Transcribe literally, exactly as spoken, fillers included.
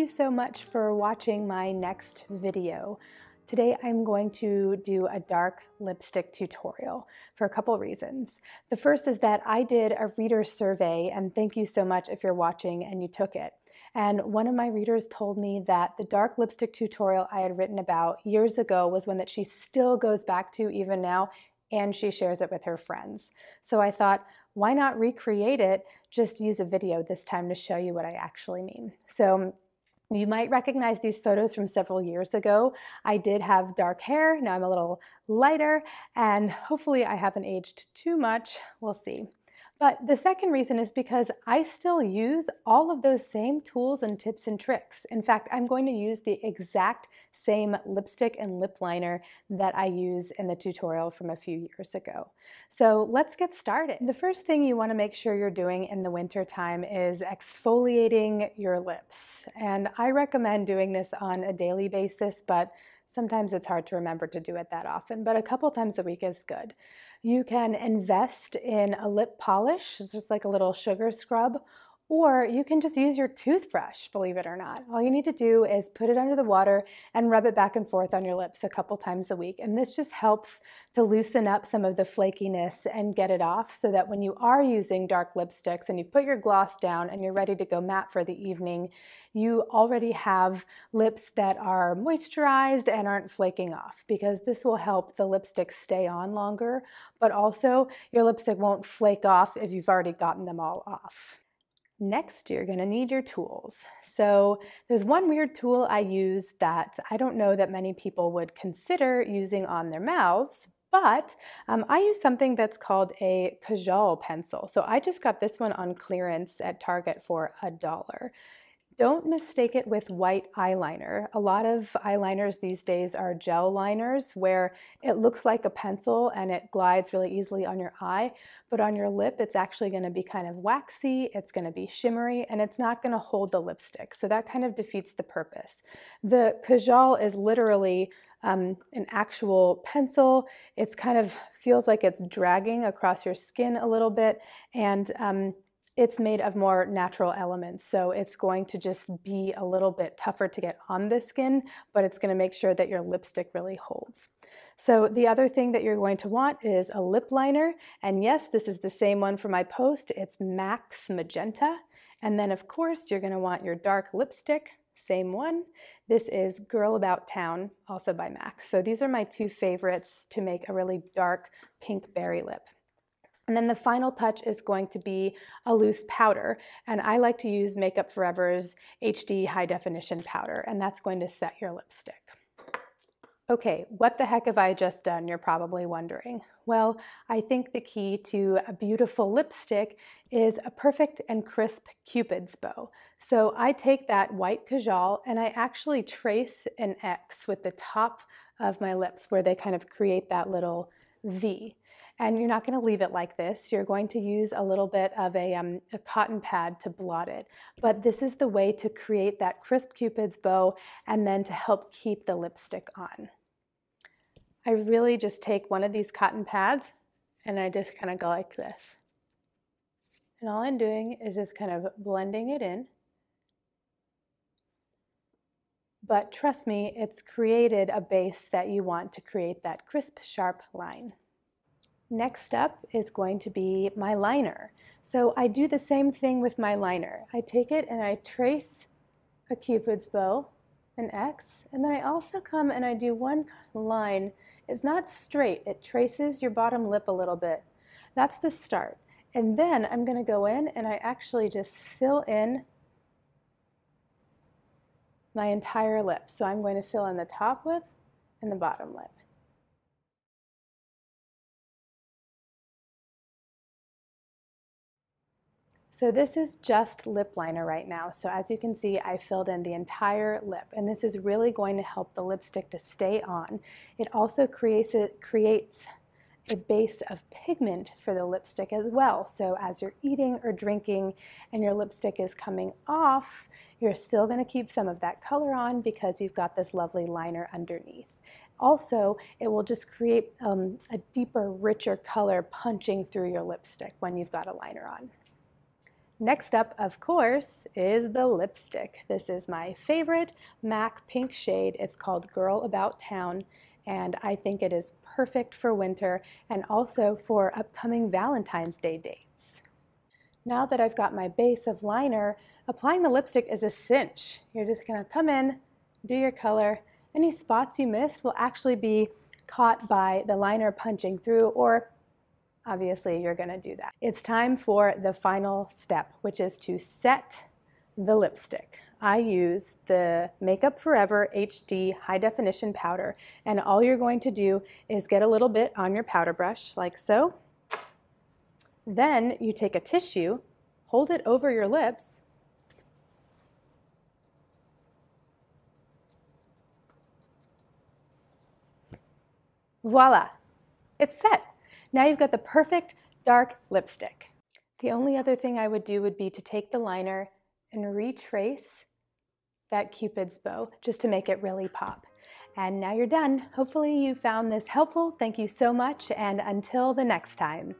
you so much for watching my next video. Today I'm going to do a dark lipstick tutorial for a couple reasons. The first is that I did a reader survey, and thank you so much if you're watching and you took it. And one of my readers told me that the dark lipstick tutorial I had written about years ago was one that she still goes back to even now, and she shares it with her friends. So I thought, why not recreate it? Just use a video this time to show you what I actually mean. So you might recognize these photos from several years ago. I did have dark hair, now I'm a little lighter, and hopefully I haven't aged too much, we'll see. But the second reason is because I still use all of those same tools and tips and tricks. In fact, I'm going to use the exact same lipstick and lip liner that I use in the tutorial from a few years ago. So let's get started. The first thing you want to make sure you're doing in the winter time is exfoliating your lips. And I recommend doing this on a daily basis, but sometimes it's hard to remember to do it that often, but a couple times a week is good. You can invest in a lip polish, it's just like a little sugar scrub, or you can just use your toothbrush, believe it or not. All you need to do is put it under the water and rub it back and forth on your lips a couple times a week. And this just helps to loosen up some of the flakiness and get it off so that when you are using dark lipsticks and you put your gloss down and you're ready to go matte for the evening, you already have lips that are moisturized and aren't flaking off, because this will help the lipstick stay on longer, but also your lipstick won't flake off if you've already gotten them all off. Next, you're gonna need your tools. So there's one weird tool I use that I don't know that many people would consider using on their mouths, but um, I use something that's called a Kajal pencil. So I just got this one on clearance at Target for a dollar. Don't mistake it with white eyeliner. A lot of eyeliners these days are gel liners where it looks like a pencil and it glides really easily on your eye, but on your lip it's actually going to be kind of waxy, it's going to be shimmery, and it's not going to hold the lipstick. So that kind of defeats the purpose. The Kajal is literally Um, an actual pencil. It's kind of feels like it's dragging across your skin a little bit, and um, it's made of more natural elements, so it's going to just be a little bit tougher to get on the skin, but it's going to make sure that your lipstick really holds. So the other thing that you're going to want is a lip liner, and yes, this is the same one for my post. It's M A C's Magenta, and then of course you're going to want your dark lipstick. Same one. This is Girl About Town, also by M A C. So these are my two favorites to make a really dark pink berry lip. And then the final touch is going to be a loose powder. And I like to use Makeup Forever's H D High Definition powder, and that's going to set your lipstick. Okay, what the heck have I just done, you're probably wondering. Well, I think the key to a beautiful lipstick is a perfect and crisp Cupid's bow. So I take that white Kajal and I actually trace an X with the top of my lips where they kind of create that little V. And you're not going to leave it like this. You're going to use a little bit of a, um, a cotton pad to blot it. But this is the way to create that crisp Cupid's bow and then to help keep the lipstick on. I really just take one of these cotton pads and I just kind of go like this. And all I'm doing is just kind of blending it in. But trust me, it's created a base that you want to create that crisp, sharp line. Next up is going to be my liner. So I do the same thing with my liner. I take it and I trace a Cupid's bow, an X, and then I also come and I do one line. It's not straight, it traces your bottom lip a little bit. That's the start. And then I'm going to go in and I actually just fill in my entire lip. So I'm going to fill in the top lip and the bottom lip. So this is just lip liner right now. So as you can see, I filled in the entire lip, and this is really going to help the lipstick to stay on. It also creates a, creates a base of pigment for the lipstick as well. So as you're eating or drinking and your lipstick is coming off, you're still going to keep some of that color on because you've got this lovely liner underneath. Also, it will just create um, a deeper, richer color punching through your lipstick when you've got a liner on. Next up, of course, is the lipstick. This is my favorite MAC pink shade. It's called Girl About Town, and I think it is perfect for winter and also for upcoming Valentine's Day dates. Now that I've got my base of liner, applying the lipstick is a cinch. You're just gonna come in, do your color. Any spots you missed will actually be caught by the liner punching through, or obviously you're gonna do that. It's time for the final step, which is to set the lipstick. I use the Makeup Forever H D High Definition Powder, and all you're going to do is get a little bit on your powder brush, like so. Then you take a tissue, hold it over your lips, voila, it's set. Now you've got the perfect dark lipstick. The only other thing I would do would be to take the liner and retrace that Cupid's bow just to make it really pop. And now you're done. Hopefully you found this helpful. Thank you so much, and until the next time.